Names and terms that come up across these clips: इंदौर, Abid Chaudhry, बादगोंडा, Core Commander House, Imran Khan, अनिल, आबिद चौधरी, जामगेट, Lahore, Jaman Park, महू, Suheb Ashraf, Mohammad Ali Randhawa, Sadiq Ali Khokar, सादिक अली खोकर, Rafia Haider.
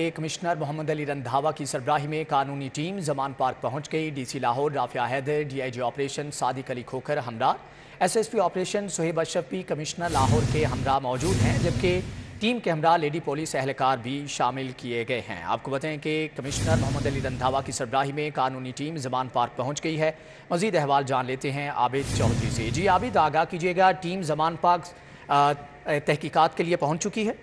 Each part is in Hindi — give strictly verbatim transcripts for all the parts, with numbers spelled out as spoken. कमिश्नर मोहम्मद अली रंधावा की सरबराही में कानूनी टीम जमान पार्क पहुंच गई। DC Lahore Rafia Haider, DIG operation सादिक अली खोकर हमरा, एसएसपी ऑपरेशन सुहेब अशरफ भी कमिश्नर लाहौर के हमरा मौजूद हैं, जबकि टीम के हमरा लेडी पुलिस एहलकार भी शामिल किए गए हैं। आपको बताएं कि कमिश्नर मोहम्मद अली रंधावा की सरबराही में कानूनी टीम जमान पार्क पहुँच गई है। मजीद अहवाल जान लेते हैं आबिद चौधरी से। जी आबिद, आगाह कीजिएगा, टीम जमान पार्क तहकीकात के लिए पहुँच चुकी है?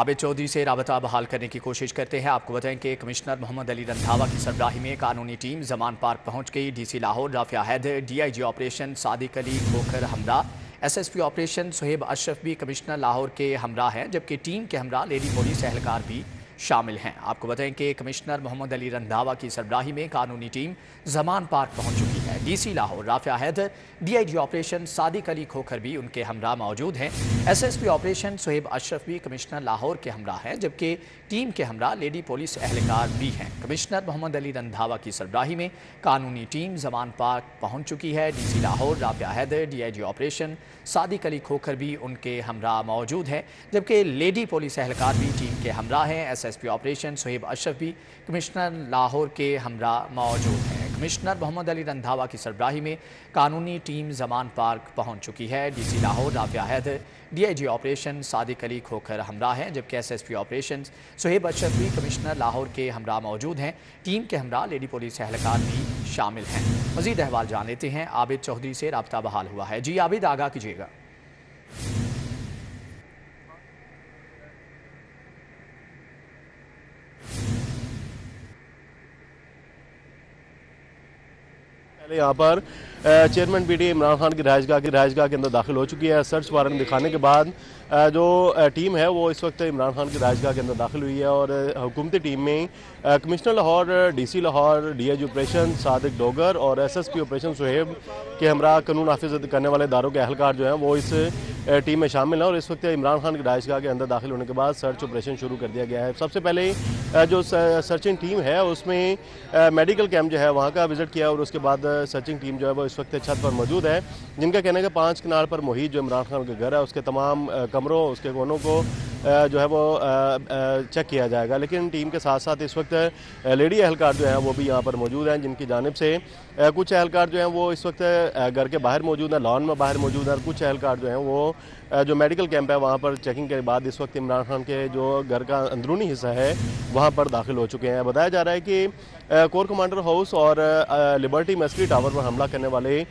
आबिद चौधरी से राबता बहाल करने की कोशिश करते हैं। आपको बताएं कि कमिश्नर मोहम्मद अली रंधावा की सरबराही में कानूनी टीम जमान पार्क पहुंच गई। DC Lahore Rafia Haider, DIG operation सादिक अली खोकर हमरा, एसएसपी ऑपरेशन सुहेब अशरफ भी कमिश्नर लाहौर के हमरा हैं, जबकि टीम के हमरा लेडी पुलिस एहलकार भी शामिल हैं। आपको बताएं कि कमिश्नर मोहम्मद अली रंधावा की सरबराही में कानूनी टीम जमान पार्क पहुंच चुकी है। DC Lahore Rafia Haider, DIG operation Sadiq Ali Khokhar भी उनके हमरा मौजूद हैं। एसएसपी ऑपरेशन सुहेब अशरफ भी कमिश्नर लाहौर के हमरा हैं, जबकि टीम के हमरा लेडी पुलिस एहलकार भी हैं। कमिश्नर मोहम्मद अली रंधावा की सरबराही में कानूनी टीम जमान पार्क पहुँच चुकी है। DC Lahore Rafia Haider, DIG operation Sadiq Ali Khokhar भी उनके हमरा मौजूद हैं, जबकि लेडी पुलिस एहलकार भी टीम के हमरा हैं। एसएसपी ऑपरेशन सुहेब अशरफ भी कमिश्नर लाहौर के हमरा मौजूद हैं। कमिश्नर मोहम्मद अली रंधावा की सरबराही में कानूनी टीम जमान पार्क पहुंच चुकी है। DC Lahore Rafia Haider, DIG operation Sadiq Ali Khokhar हमरा हैं, जबकि एसएसपी ऑपरेशन सुहेब अशरफ भी कमिश्नर लाहौर के हमरा मौजूद हैं। टीम के हमरा लेडी पुलिस एहलकार भी शामिल हैं। मजीद अहवाल जान लेते हैं। आबिद चौधरी से राबता बहाल हुआ है। जी आबिद, आगाह कीजिएगा। यहाँ पर चेयरमैन पीटी इमरान खान की रहायशगाह की रहायशगाह के अंदर दाखिल हो चुकी है। सर्च वारंट दिखाने के बाद जो टीम है वो इस वक्त इमरान खान की रहायशगाह के अंदर दाखिल हुई है और हुकूमती टीम में commissioner Lahore, DC Lahore, DIG operation Sadiq Dogar और एसएसपी ऑपरेशन सुहेब के हमरा कानून नाफिज करने वाले इदारों के अहलकार जो हैं वो इस टीम में शामिल हैं और इस वक्त इमरान खान की रहायशगाह के अंदर दाखिल होने के बाद सर्च ऑपरेशन शुरू कर दिया गया है। सबसे पहले जो सर्चिंग टीम है उसमें मेडिकल कैंप जो है वहाँ का विजिट किया और उसके बाद सर्चिंग टीम जो है वो इस वक्त छत पर मौजूद है, जिनका कहना है कि पाँच किनार पर मुहित जो इमरान खान के घर है उसके तमाम कमरों, उसके कोनों को जो है वो चेक किया जाएगा। लेकिन टीम के साथ साथ इस वक्त लेडी एहलकार जो हैं वो भी यहाँ पर मौजूद हैं, जिनकी जानिब से कुछ एहलकार जो हैं वो इस वक्त घर के बाहर मौजूद हैं, लॉन में बाहर मौजूद हैं और कुछ एहलकार जो हैं वो जो मेडिकल कैंप है वहाँ पर चेकिंग के बाद इस वक्त इमरान खान के जो घर का अंदरूनी हिस्सा है वहाँ पर दाखिल हो चुके हैं। बताया जा रहा है कि कोर कमांडर हाउस और लिबर्टी मस्ती टावर पर हमला करने वाले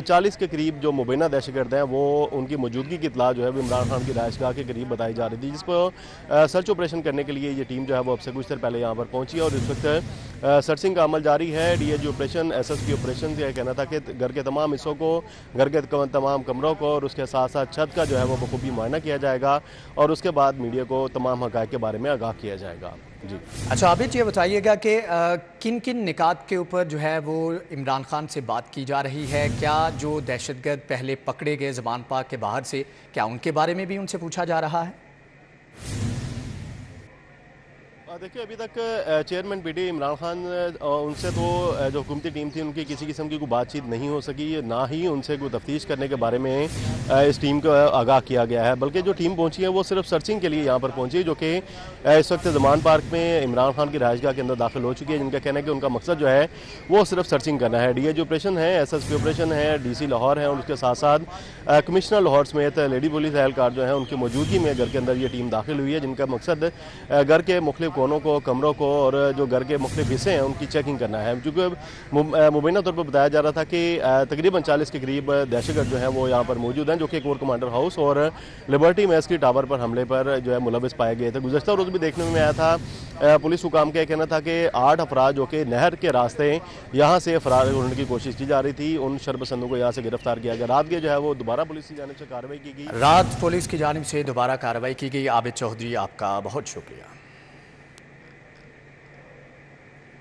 चालीस के करीब जो मुबैना दहशतगर्द हैं वो उनकी मौजूदगी की इतला जो है इमरान खान की रहायशगाह के करीब बताई जा रही थी, जिस पर सर्च ऑपरेशन करने के लिए ये टीम जो है वो अब से कुछ देर पहले यहाँ पर पहुँची और इस वक्त सर्चिंग का अमल जारी है। डीएजी ऑपरेशन, एसएसपी ऑपरेशन का कहना था कि घर के तमाम हिस्सों को, घर के तमाम कमरों को और उसके साथ साथ छत का जो है वो बखूबी मुआयना किया जाएगा और उसके बाद मीडिया को तमाम हक़ायक़ के बारे में आगाह किया जाएगा। जी अच्छा, आबिद ये बताइएगा कि किन किन निकात के ऊपर जो है वो इमरान खान से बात की जा रही है? क्या जो दहशतगर्द पहले पकड़े गए जमान पार्क के बाहर से, क्या उनके बारे में भी उनसे पूछा जा रहा है? देखिए, अभी तक चेयरमैन पीटी इमरान खान उनसे तो जो हुकूमती टीम थी उनकी किसी किस्म की कोई बातचीत नहीं हो सकी, ना ही उनसे कोई तफ्तीश करने के बारे में इस टीम को आगाह किया गया है, बल्कि जो टीम पहुंची है वो सिर्फ सर्चिंग के लिए यहाँ पर पहुंची है, जो कि इस वक्त जमान पार्क में इमरान खान की रहायशगाह के अंदर दाखिल हो चुकी है, जिनका कहना है कि उनका मकसद जो है वो सिर्फ सर्चिंग करना है। डी एच ऑपरेशन है, एस एस पी ऑपरेशन है, डी सी लाहौर है और उसके साथ साथ कमिश्नर लाहौर समेत लेडी पुलिस एहलकार जो हैं उनकी मौजूदगी में घर के अंदर ये टीम दाखिल हुई है, जिनका मकसद घर के मुख्तलिफ कोनों को, कमरों को और जो घर के मुख्तलिफ हिस्से हैं उनकी चेकिंग करना है। चूँकि मुबैना तौर पर बताया जा रहा था कि तकरीबन चालीस के करीब दहशतगर्द जो हैं वो यहाँ पर मौजूद हैं, जो कि कोर कमांडर हाउस और लिबर्टी मेस्टी टावर पर हमले पर जो है मुलविस पाए गए थे। गुज़श्ता रोज़ भी देखने में आया था, पुलिस हुकाम का कहना था कि आठ अफराद जो कि नहर के रास्ते यहाँ से फरार होने की कोशिश की जा रही थी, उन शरपसंदों को यहाँ से गिरफ्तार किया गया। रात के जो है वो दोबारा पुलिस की जानिब से कार्रवाई की गई रात पुलिस की जानिब से दोबारा कार्रवाई की गई। आबिद चौधरी, आपका बहुत शुक्रिया।